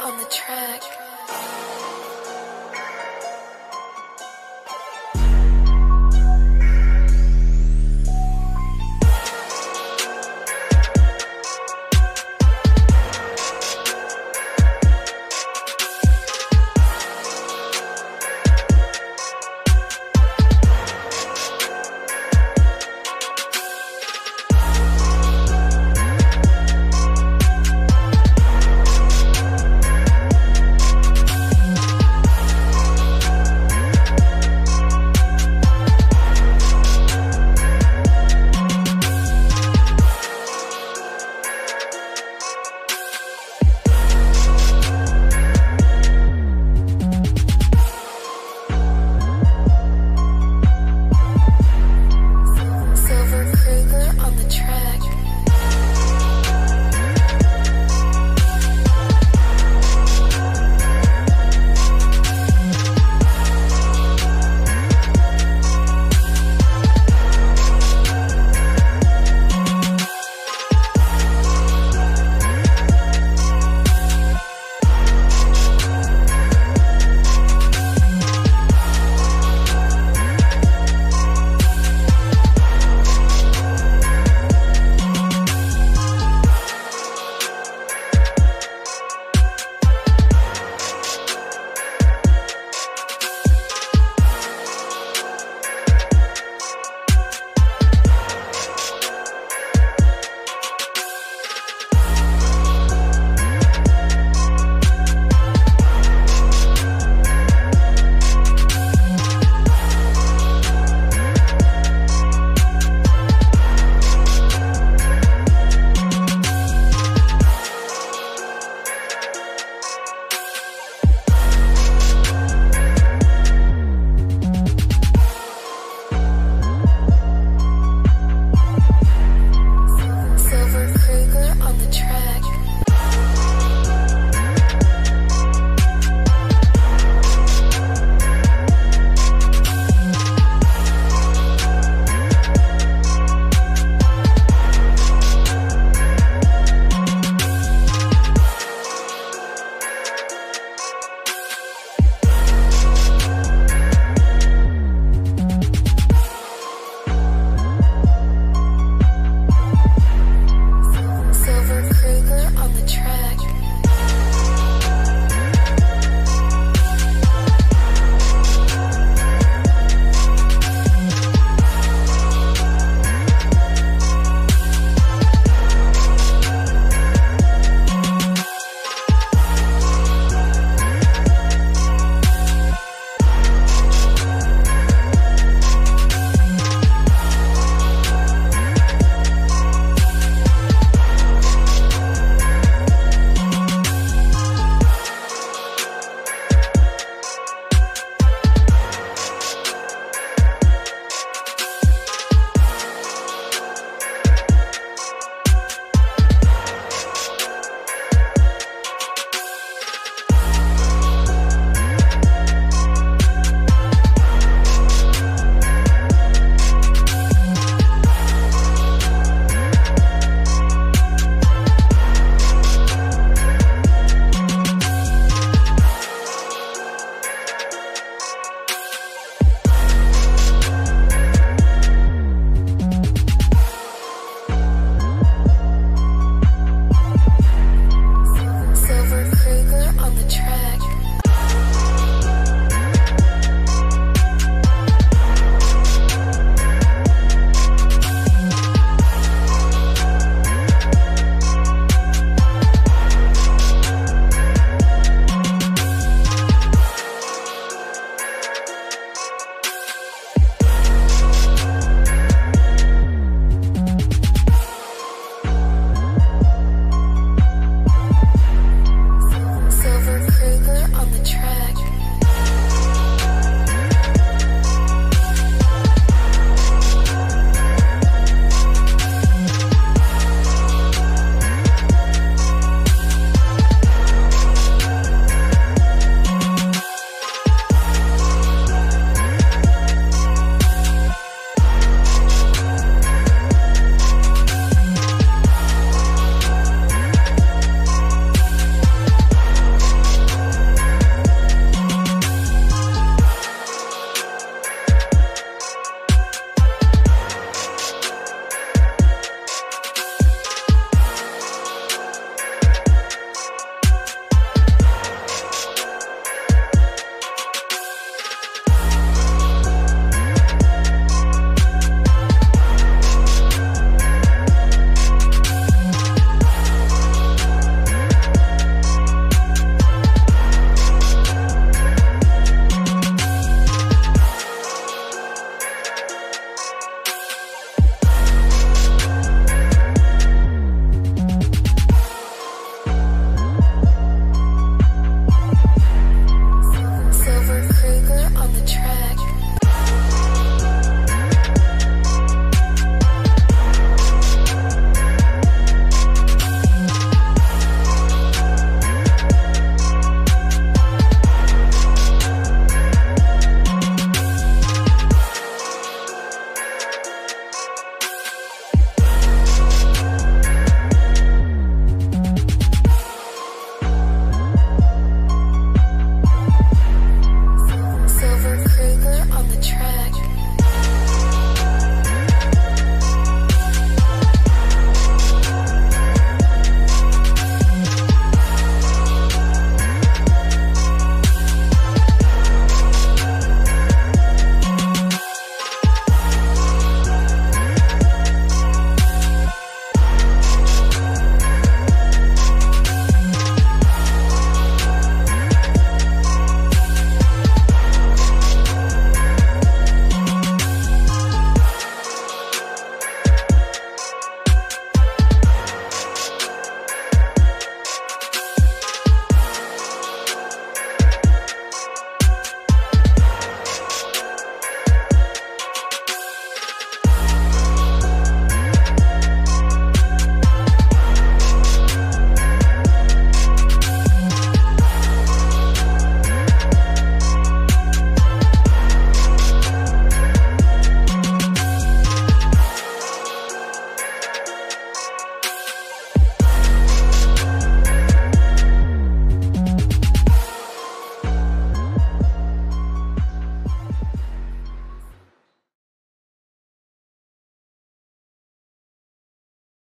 on the track.